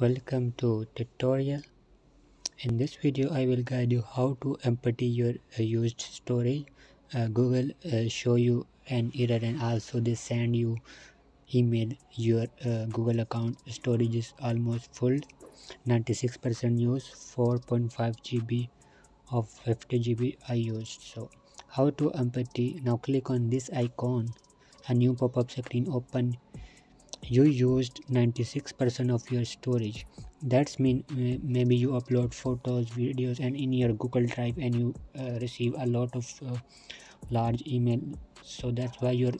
Welcome to tutorial. In this video I will guide you how to empty your used storage. Google show you an error and also they send you email your Google account storage is almost full, 96% used, 4.5 GB of 50 GB I used. So how to empty? Now click on this icon, a new pop-up screen open. You used 96% of your storage. That's mean maybe you upload photos, videos and in your Google Drive, and you receive a lot of large email, so that's why your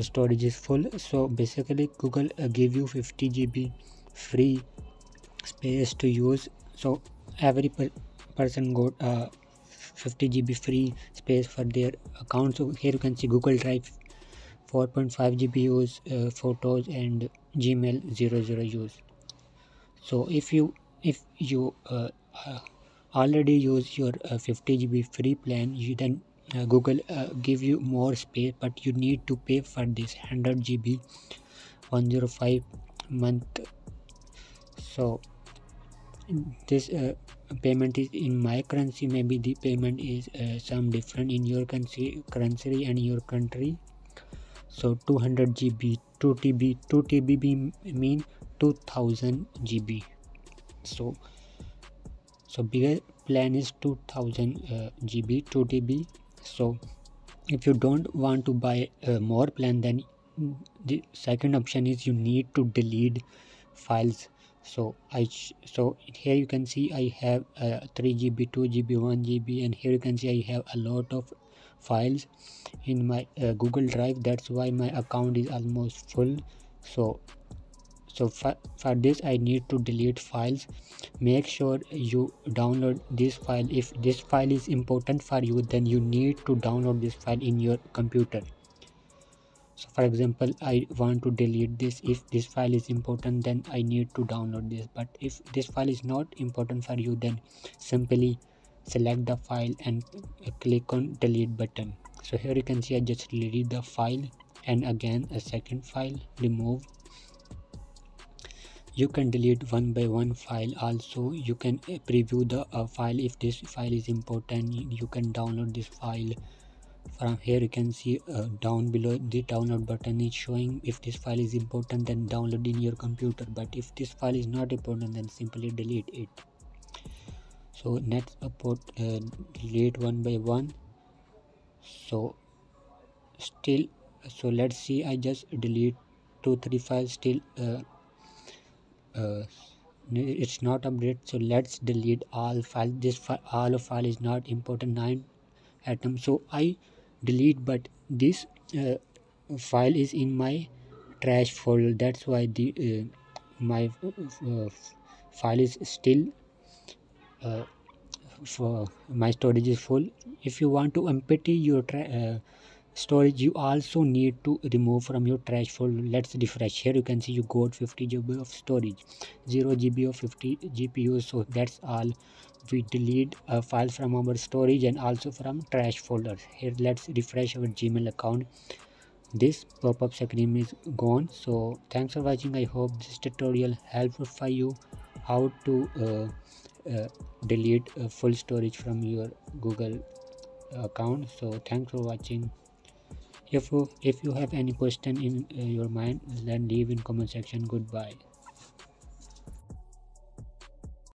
storage is full. So basically Google give you 50 GB free space to use, so every person got 50 GB free space for their account. So here you can see Google Drive 4.5 GB use, photos and Gmail 0 use. So if you already use your 50 GB free plan, you then Google give you more space, but you need to pay for this 100 GB 105 month. So this payment is in my currency. Maybe the payment is some different in your currency and your country. So 200 GB 2 TB mean 2000 GB. So bigger plan is 2000 GB 2 TB. So if you don't want to buy more plan, then the second option is you need to delete files. So here you can see I have 3 GB 2 GB 1 GB and here you can see I have a lot of files in my Google Drive. That's why my account is almost full. So for this I need to delete files. Make sure you download this file. If this file is important for you, then you need to download this file in your computer. So for example, I want to delete this. If this file is important, then I need to download this. But if this file is not important for you, then simply select the file and click on delete button. So here you can see I just delete the file, and again a second file, remove. You can delete one by one file. Also you can preview the file. If this file is important, you can download this file. From here you can see down below the download button is showing. If this file is important, then download in your computer, but if this file is not important, then simply delete it. So next delete one by one. So let's see, I just delete 2-3 files. Still it's not updated, so let's delete all files. All of file is not important, 9 items. So I delete, but this file is in my trash folder. That's why the my file is still for my storage is full. If you want to empty your storage, you also need to remove from your trash folder. Let's refresh. Here you can see you got 50 GB of storage, 0 GB of 50 GPUs. So that's all. We delete a file from our storage and also from trash folders. Here let's refresh our Gmail account. This pop-up screen is gone. So thanks for watching. I hope this tutorial helpful for you, how to delete full storage from your Google account. So thanks for watching. If you have any question in your mind, then leave in comment section. Goodbye.